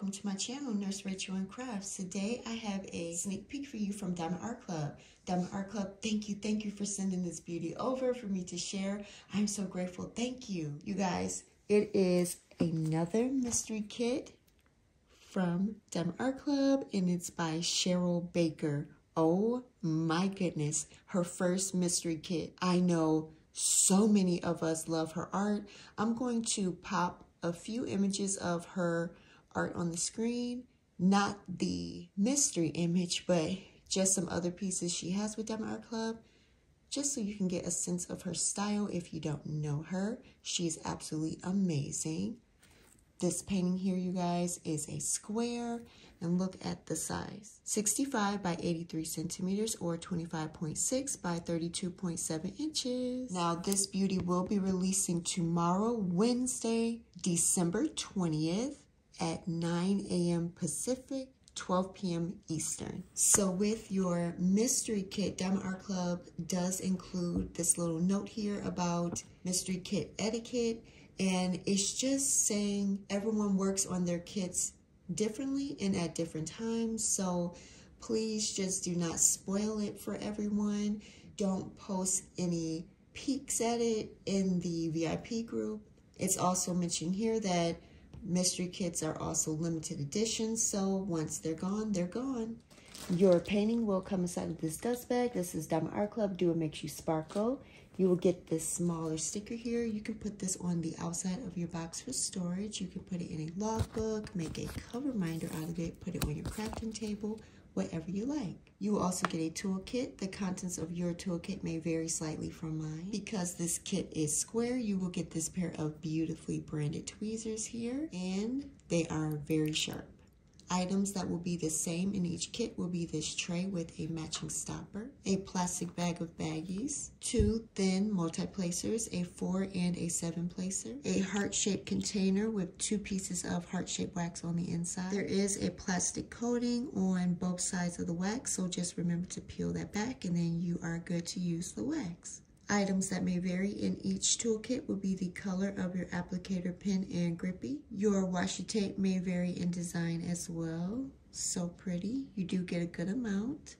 welcome to my channel, Nurse Rachel and Crafts. Today I have a sneak peek for you from Diamond Art Club. Diamond Art Club, thank you for sending this beauty over for me to share. I'm so grateful, thank you. You guys, it is another mystery kit from Diamond Art Club and it's by Cheryl Baker. Oh my goodness, her first mystery kit. I know so many of us love her art. I'm going to pop a few images of her art on the screen, not the mystery image, but just some other pieces she has with Diamond Art Club, just so you can get a sense of her style if you don't know her. She's absolutely amazing. This painting here, you guys, is a square, and look at the size. 65 by 83 centimeters or 25.6 by 32.7 inches. Now, this beauty will be releasing tomorrow, Wednesday, December 20th at 9 a.m. Pacific, 12 p.m. Eastern. So with your mystery kit, Diamond Art Club does include this little note here about mystery kit etiquette, and it's just saying everyone works on their kits differently and at different times, so please just do not spoil it for everyone. Don't post any peeks at it in the VIP group. It's also mentioned here that mystery kits are also limited editions, so once they're gone, they're gone. Your painting will come inside of this dust bag. This is Diamond Art Club, Do It Makes You Sparkle. You will get this smaller sticker here. You can put this on the outside of your box for storage. You can put it in a logbook, make a cover binder out of it, put it on your crafting table, whatever you like. You will also get a toolkit. The contents of your toolkit may vary slightly from mine. Because this kit is square, you will get this pair of beautifully branded tweezers here, and they are very sharp. Items that will be the same in each kit will be this tray with a matching stopper, a plastic bag of baggies, two thin multi-placers, a 4 and a 7 placer, a heart-shaped container with two pieces of heart-shaped wax on the inside. There is a plastic coating on both sides of the wax, so just remember to peel that back and then you are good to use the wax. Items that may vary in each toolkit will be the color of your applicator pen and grippy. Your washi tape may vary in design as well. So pretty. You do get a good amount.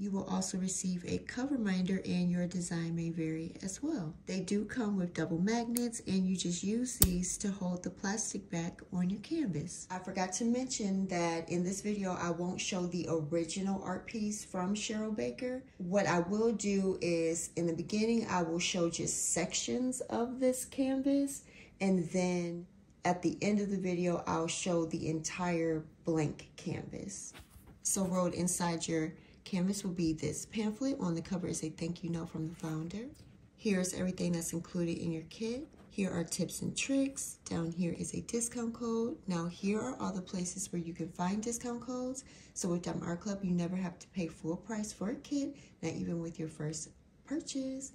You will also receive a cover binder and your design may vary as well. They do come with double magnets and you just use these to hold the plastic back on your canvas. I forgot to mention that in this video I won't show the original art piece from Cheryl Baker. What I will do is in the beginning I will show just sections of this canvas, and then at the end of the video I'll show the entire blank canvas. So rolled inside your canvas will be this pamphlet. On the cover is a thank you note from the founder. Here's everything that's included in your kit. Here are tips and tricks. Down here is a discount code. Now here are all the places where you can find discount codes. So with Diamond Art Club, you never have to pay full price for a kit, not even with your first purchase.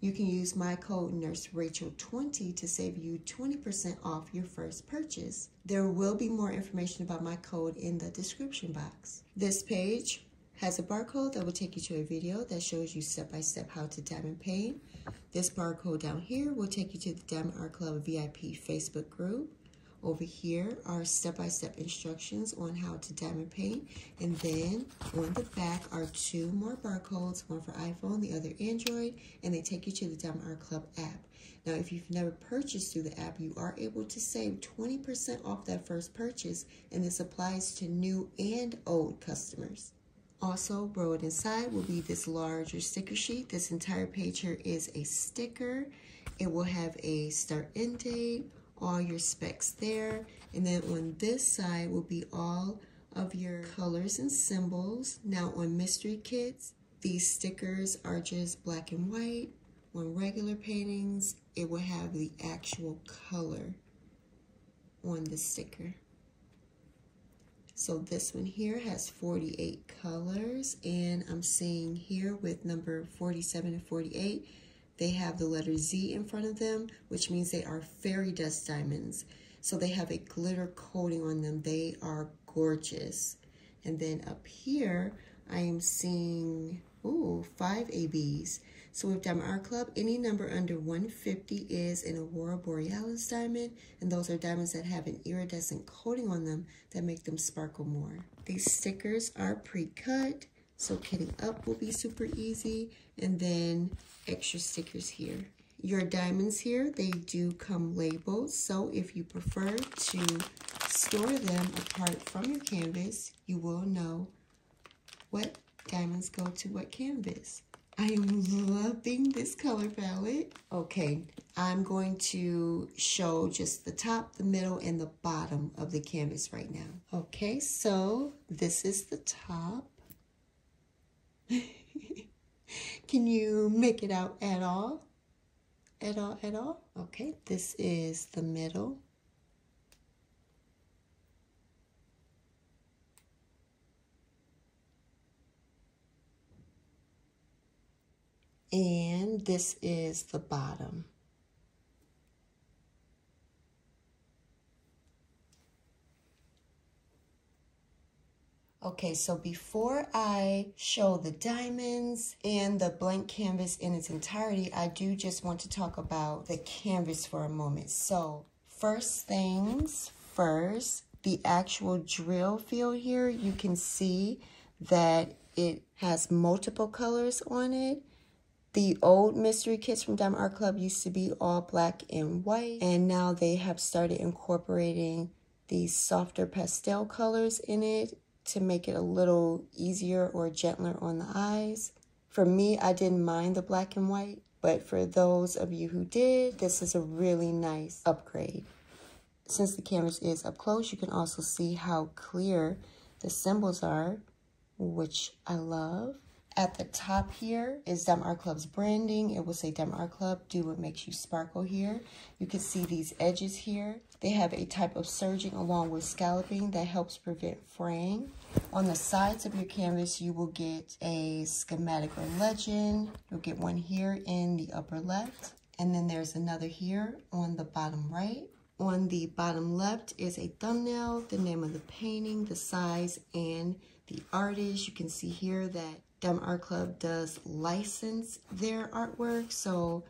You can use my code NURSERACHEL20 to save you 20% off your first purchase. There will be more information about my code in the description box. This page has a barcode that will take you to a video that shows you step-by-step how to diamond paint. This barcode down here will take you to the Diamond Art Club VIP Facebook group. Over here are step-by-step instructions on how to diamond paint. And then on the back are two more barcodes, one for iPhone, the other Android, and they take you to the Diamond Art Club app. Now, if you've never purchased through the app, you are able to save 20% off that first purchase, and this applies to new and old customers. Also rolled inside will be this larger sticker sheet. This entire page here is a sticker. It will have a start end date, all your specs there, and then on this side will be all of your colors and symbols. Now on mystery kits, these stickers are just black and white. On regular paintings, it will have the actual color on the sticker. So this one here has 48 colors, and I'm seeing here with number 47 and 48, they have the letter Z in front of them, which means they are fairy dust diamonds. So they have a glitter coating on them. They are gorgeous. And then up here, I am seeing, ooh, 5 ABs. So we have Diamond Art Club. Any number under 150 is an Aurora Borealis diamond, and those are diamonds that have an iridescent coating on them that make them sparkle more. These stickers are pre-cut, so kitting up will be super easy, and then extra stickers here. Your diamonds here, they do come labeled, so if you prefer to store them apart from your canvas, you will know what diamonds go to what canvas. I am loving this color palette. Okay, I'm going to show just the top, the middle, and the bottom of the canvas right now. Okay, so this is the top. Can you make it out at all? At all, at all? Okay, this is the middle. And this is the bottom. Okay, so before I show the diamonds and the blank canvas in its entirety, I do just want to talk about the canvas for a moment. So first things first, the actual drill field here, you can see that it has multiple colors on it. The old mystery kits from Diamond Art Club used to be all black and white, and now they have started incorporating these softer pastel colors in it to make it a little easier or gentler on the eyes. For me, I didn't mind the black and white, but for those of you who did, this is a really nice upgrade. Since the canvas is up close, you can also see how clear the symbols are, which I love. At the top here is Diamond Art Club's branding. It will say Diamond Art Club, do what makes you sparkle here. You can see these edges here. They have a type of serging along with scalloping that helps prevent fraying. On the sides of your canvas, you will get a schematic or legend. You'll get one here in the upper left, and then there's another here on the bottom right. On the bottom left is a thumbnail, the name of the painting, the size, and the artist. You can see here that Diamond Art Club does license their artwork, so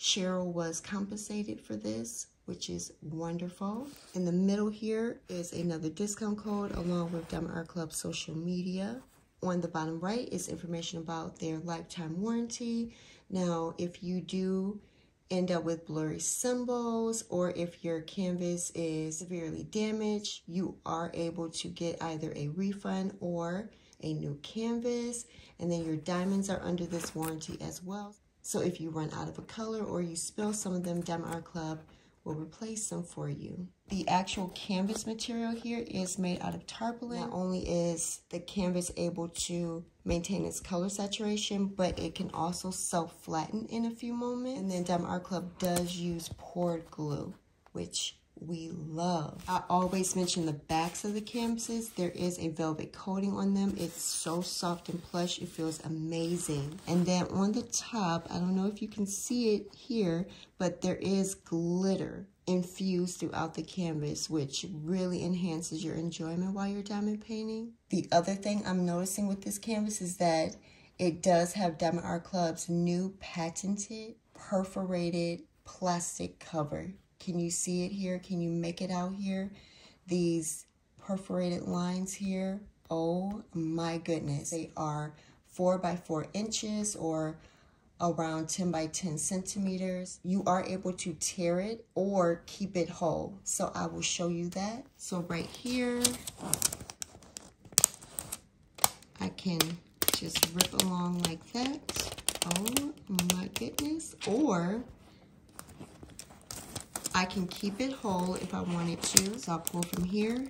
Cheryl was compensated for this, which is wonderful. In the middle here is another discount code along with Diamond Art Club's social media. On the bottom right is information about their lifetime warranty. Now, if you do end up with blurry symbols or if your canvas is severely damaged, you are able to get either a refund or a new canvas, and then your diamonds are under this warranty as well. So if you run out of a color or you spill some of them, Diamond Art Club will replace them for you. The actual canvas material here is made out of tarpaulin. Not only is the canvas able to maintain its color saturation, but it can also self-flatten in a few moments. And then Diamond Art Club does use poured glue, which we love. I always mention the backs of the canvases. There is a velvet coating on them. It's so soft and plush. It feels amazing. And then on the top, I don't know if you can see it here, but there is glitter infused throughout the canvas, which really enhances your enjoyment while you're diamond painting. The other thing I'm noticing with this canvas is that it does have Diamond Art Club's new patented perforated plastic cover. Can you see it here? Can you make it out here? These perforated lines here, oh my goodness. They are 4 by 4 inches or around 10 by 10 centimeters. You are able to tear it or keep it whole. So I will show you that. So right here, I can just rip along like that. Oh my goodness. Or I can keep it whole if I wanted to. So I'll pull from here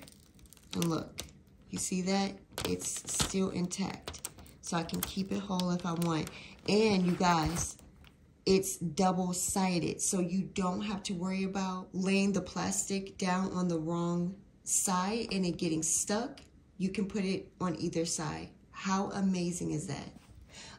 and look, you see that? It's still intact. So I can keep it whole if I want. And you guys, it's double-sided. So you don't have to worry about laying the plastic down on the wrong side and it getting stuck. You can put it on either side. How amazing is that?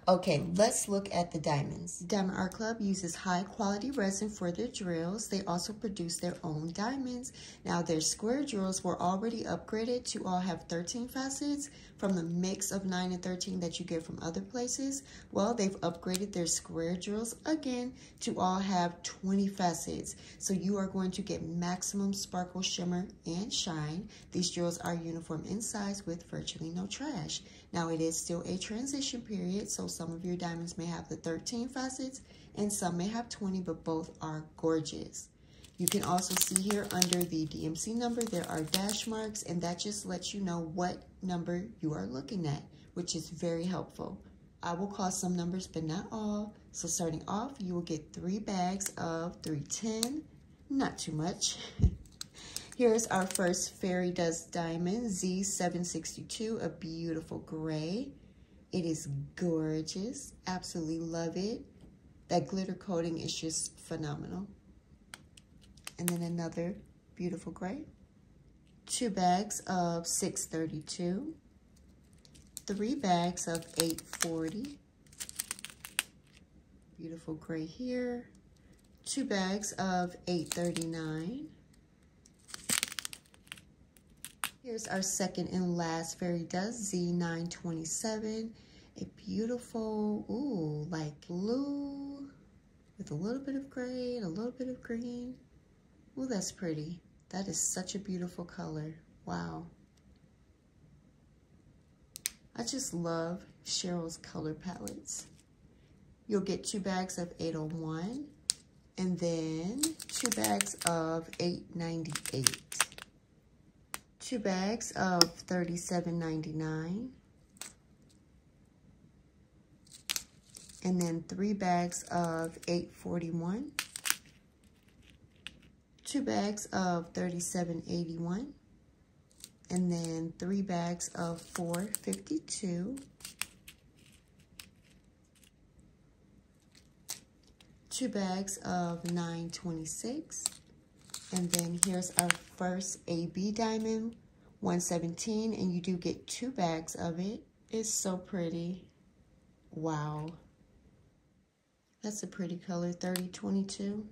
Okay, let's look at the diamonds. Diamond Art Club uses high quality resin for their drills. They also produce their own diamonds. Now their square drills were already upgraded to all have 13 facets from the mix of 9 and 13 that you get from other places. Well, they've upgraded their square drills again to all have 20 facets. So you are going to get maximum sparkle, shimmer, and shine. These drills are uniform in size with virtually no trash. Now it is still a transition period, so some of your diamonds may have the 13 facets and some may have 20, but both are gorgeous. You can also see here under the DMC number, there are dash marks, and that just lets you know what number you are looking at, which is very helpful. I will call some numbers, but not all. So starting off, you will get 3 bags of 310, not too much. Here's our first fairy dust diamond, Z762, a beautiful gray. It is gorgeous, absolutely love it. That glitter coating is just phenomenal. And then another beautiful gray. 2 bags of 632. 3 bags of 840. Beautiful gray here. 2 bags of 839. Here's our second and last fairy dust, Z927, a beautiful, ooh, light blue with a little bit of gray and a little bit of green. Ooh, that's pretty. That is such a beautiful color. Wow. I just love Cheryl's color palettes. You'll get 2 bags of 801 and then 2 bags of 898. 2 bags of $37.99, and then 3 bags of $8.41, 2 bags of $37.81, and then 3 bags of $4.52, 2 bags of $9.26, and then here's our first AB diamond, 117, and you do get 2 bags of it. It's so pretty. Wow. That's a pretty color, 3022.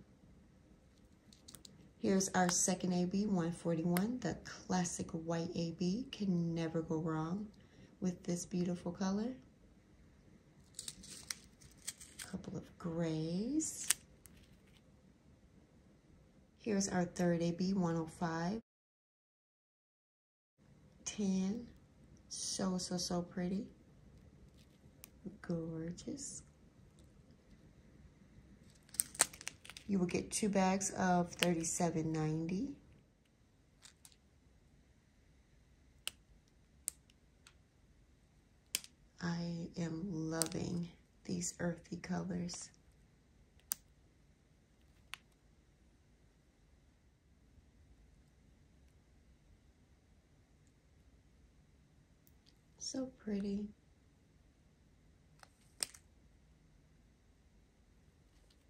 Here's our second AB, 141, the classic white AB. Can never go wrong with this beautiful color. A couple of grays. Here's our third AB, 105. 10, so pretty, gorgeous. You will get 2 bags of $37.90, I am loving these earthy colors. So pretty.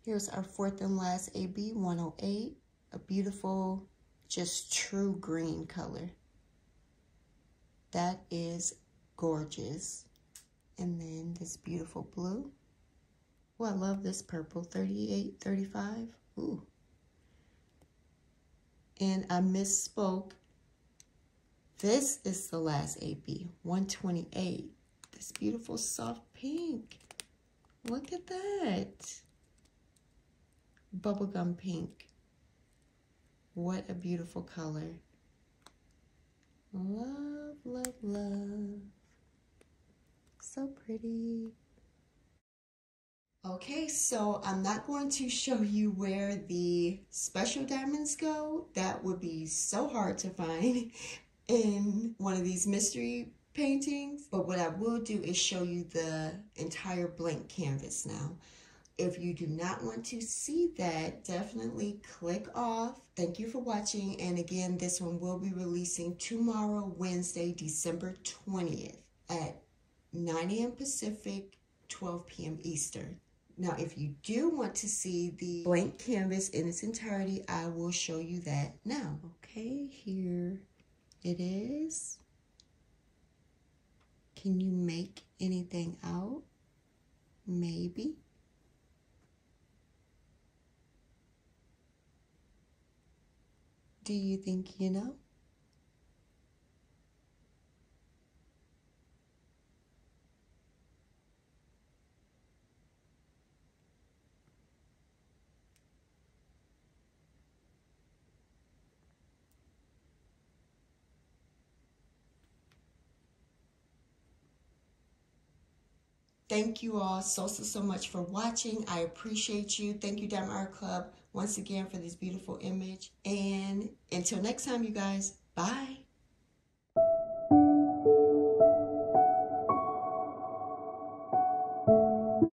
Here's our fourth and last AB, 108, a beautiful, just true green color. That is gorgeous. And then this beautiful blue. Oh, I love this purple, 3835. Ooh. And I misspoke. This is the last AB, 128. This beautiful soft pink. Look at that. Bubblegum pink. What a beautiful color. Love, love, love. So pretty. Okay, so I'm not going to show you where the special diamonds go. That would be so hard to find in one of these mystery paintings, but what I will do is show you the entire blank canvas now. If you do not want to see that, definitely click off. Thank you for watching, and again, this one will be releasing tomorrow, Wednesday, December 20th at 9 AM Pacific, 12 PM Eastern. Now, if you do want to see the blank canvas in its entirety, I will show you that now. Okay, here it is. Can you make anything out? maybe. Do you think you know? Thank you all so much for watching. I appreciate you. Thank you, Diamond Art Club, once again for this beautiful image. And until next time, you guys, bye.